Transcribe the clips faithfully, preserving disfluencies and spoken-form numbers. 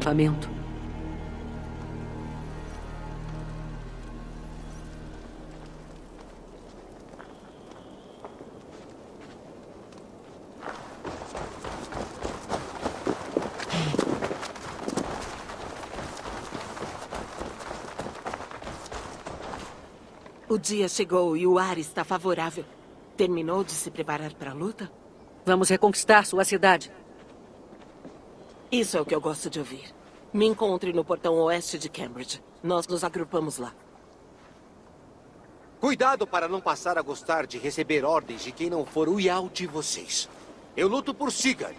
acampamento. O dia chegou e o ar está favorável. Terminou de se preparar para a luta? Vamos reconquistar sua cidade. Isso é o que eu gosto de ouvir. Me encontre no portão oeste de Cambridge. Nós nos agrupamos lá. Cuidado para não passar a gostar de receber ordens de quem não for o Yao de vocês. Eu luto por Sigurd,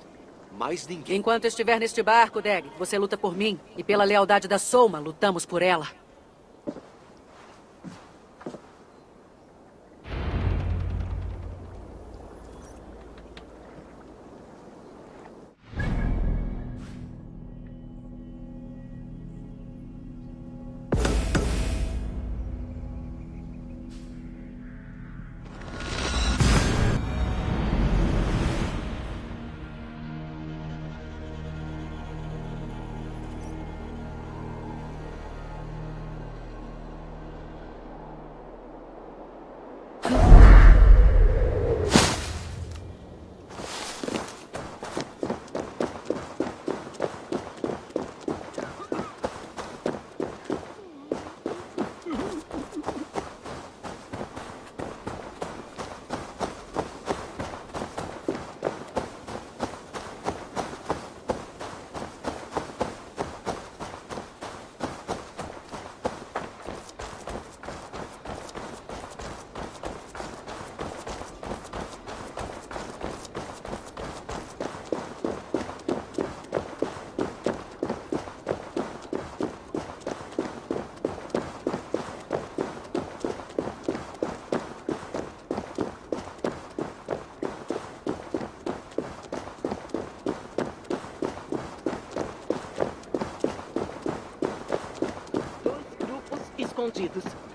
mas ninguém... Enquanto estiver neste barco, Dag, você luta por mim. E pela lealdade da Soma, lutamos por ela.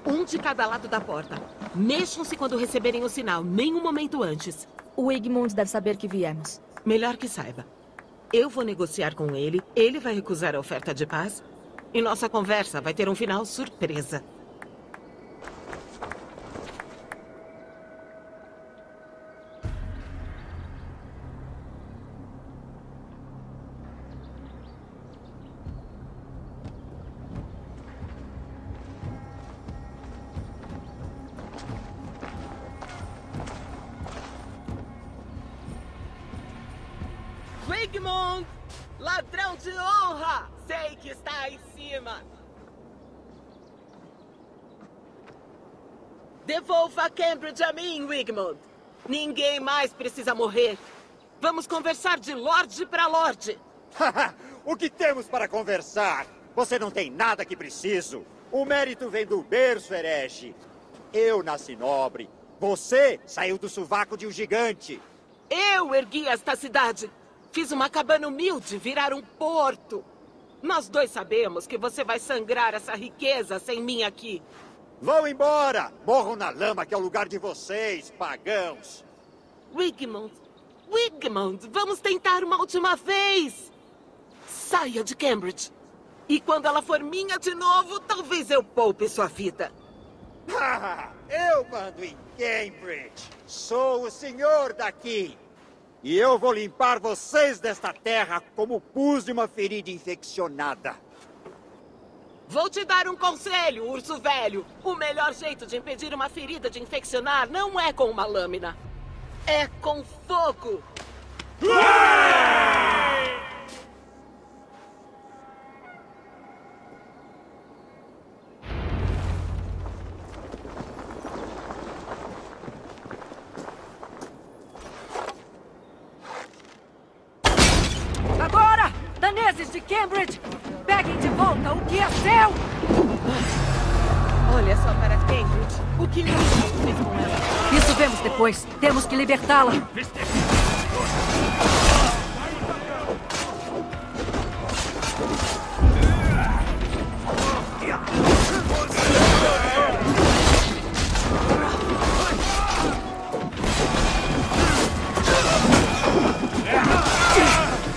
Um de cada lado da porta. Mexam-se quando receberem o sinal, nem um momento antes. O Egmond deve saber que viemos. Melhor que saiba. Eu vou negociar com ele, ele vai recusar a oferta de paz e nossa conversa vai ter um final surpresa. Wigmund! Ladrão de honra! Sei que está em cima! Devolva Cambridge a mim, Wigmund! Ninguém mais precisa morrer! Vamos conversar de lorde para lorde! Haha! O que temos para conversar? Você não tem nada que preciso! O mérito vem do berço, herege! Eu nasci nobre! Você saiu do sovaco de um gigante! Eu ergui esta cidade! Fiz uma cabana humilde virar um porto! Nós dois sabemos que você vai sangrar essa riqueza sem mim aqui! Vão embora! Morram na lama que é o lugar de vocês, pagãos! Wigmund! Wigmund! Vamos tentar uma última vez! Saia de Cambridge! E quando ela for minha de novo, talvez eu poupe sua vida! Eu mando em Cambridge! Sou o senhor daqui! E eu vou limpar vocês desta terra como pus de uma ferida infeccionada. Vou te dar um conselho, urso velho. O melhor jeito de impedir uma ferida de infeccionar não é com uma lâmina. É com fogo. Ué! De Cambridge, peguem de volta o que é seu! Olha só para Cambridge, o que nós vamos fazer com ela? Isso vemos depois, temos que libertá-la!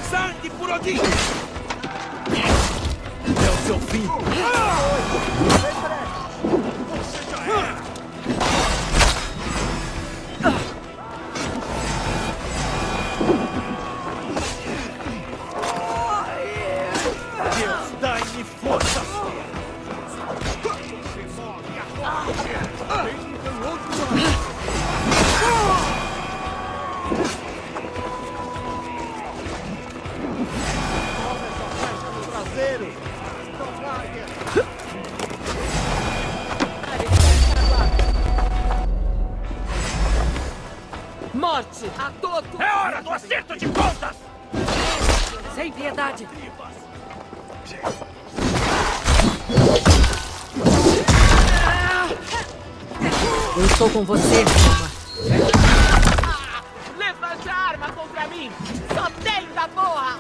Sangue por Odin! Yeah. morte a todos! É hora do acerto de contas! Sem piedade! Eu estou com você, Soma. Levante a arma contra mim! Só tenho da boa!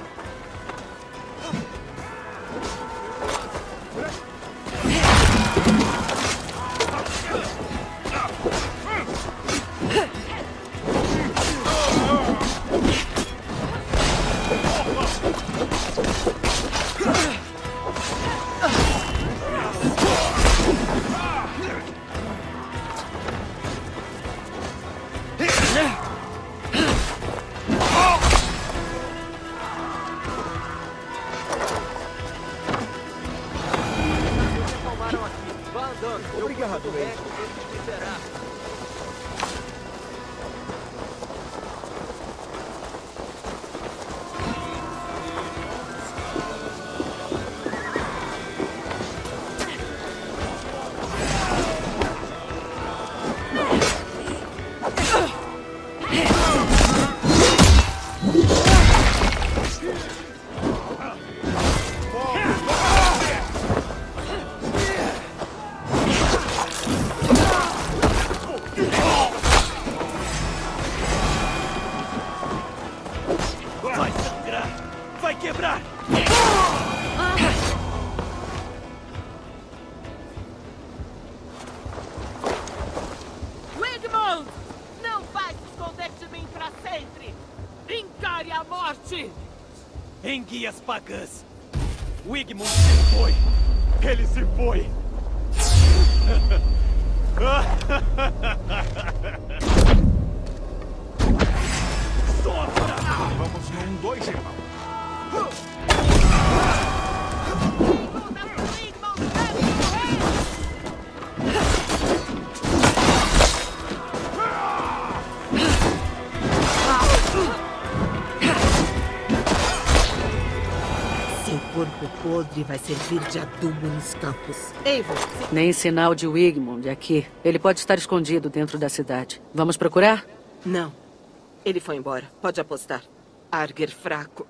Guias pagãs. Wigmund se foi. Ele se foi. Sobra! Vamos num dois, irmão. Podre vai servir de adubo nos campos. Eivor! Nem sinal de Wigmund aqui. Ele pode estar escondido dentro da cidade. Vamos procurar? Não. Ele foi embora. Pode apostar. Arger fraco.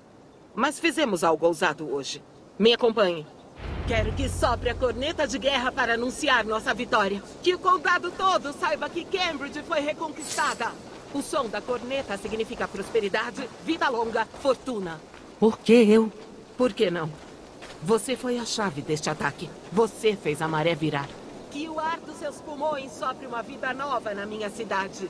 Mas fizemos algo ousado hoje. Me acompanhe. Quero que sopre a corneta de guerra para anunciar nossa vitória. Que o condado todo saiba que Cambridge foi reconquistada. O som da corneta significa prosperidade, vida longa, fortuna. Por que eu? Por que não? Você foi a chave deste ataque. Você fez a maré virar. Que o ar dos seus pulmões sopre uma vida nova na minha cidade.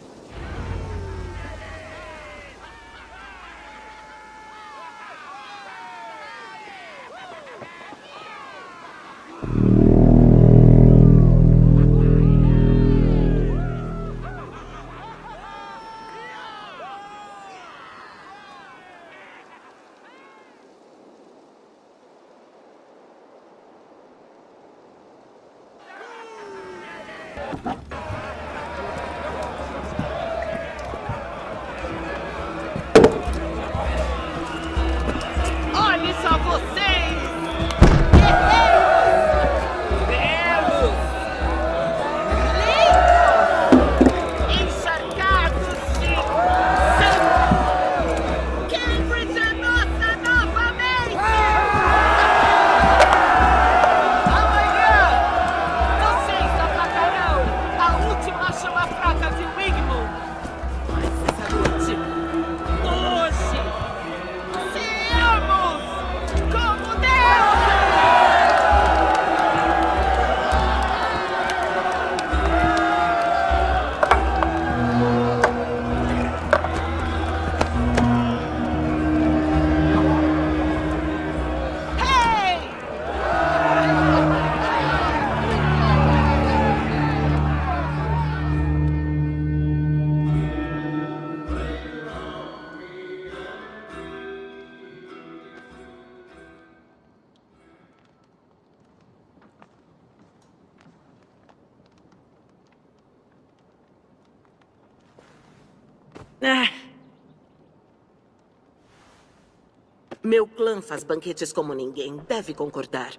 Meu clã faz banquetes como ninguém, deve concordar.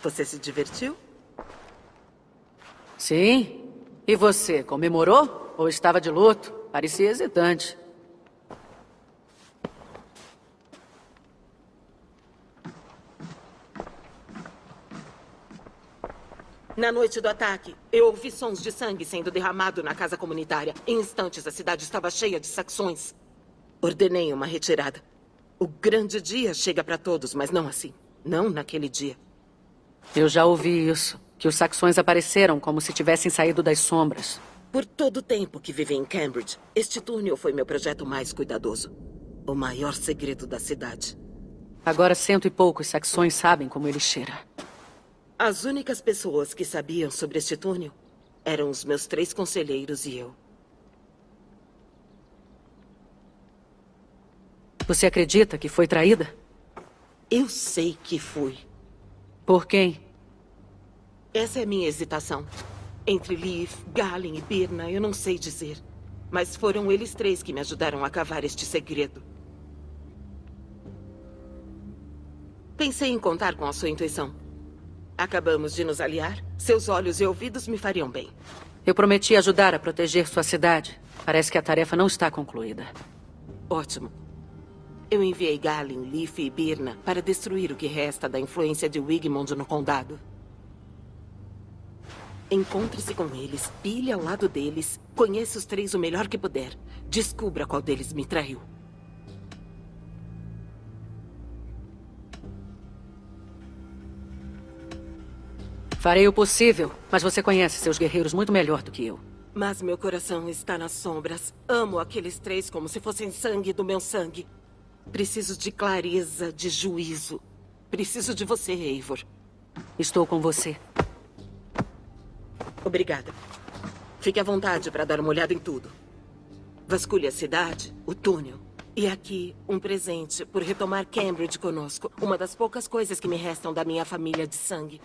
Você se divertiu? Sim. E você, comemorou ou estava de luto? Parecia hesitante. Na noite do ataque, eu ouvi sons de sangue sendo derramado na casa comunitária. Em instantes, a cidade estava cheia de saxões. Ordenei uma retirada. O grande dia chega para todos, mas não assim. Não naquele dia. Eu já ouvi isso. Que os saxões apareceram como se tivessem saído das sombras. Por todo o tempo que vivi em Cambridge, este túnel foi meu projeto mais cuidadoso. O maior segredo da cidade. Agora cento e poucos saxões sabem como ele cheira. As únicas pessoas que sabiam sobre este túnel eram os meus três conselheiros e eu. Você acredita que foi traída? Eu sei que fui. Por quem? Essa é minha hesitação. Entre Lif, Galen e Birna, eu não sei dizer. Mas foram eles três que me ajudaram a cavar este segredo. Pensei em contar com a sua intuição. Acabamos de nos aliar. Seus olhos e ouvidos me fariam bem. Eu prometi ajudar a proteger sua cidade. Parece que a tarefa não está concluída. Ótimo. Eu enviei Galen, Lif e Birna para destruir o que resta da influência de Wigmund no condado. Encontre-se com eles, pilhe ao lado deles, conheça os três o melhor que puder. Descubra qual deles me traiu. Farei o possível, mas você conhece seus guerreiros muito melhor do que eu. Mas meu coração está nas sombras. Amo aqueles três como se fossem sangue do meu sangue. Preciso de clareza, de juízo. Preciso de você, Eivor. Estou com você. Obrigada. Fique à vontade para dar uma olhada em tudo. Vasculhe a cidade, o túnel. E aqui, um presente por retomar Cambridge conosco. Uma das poucas coisas que me restam da minha família de sangue.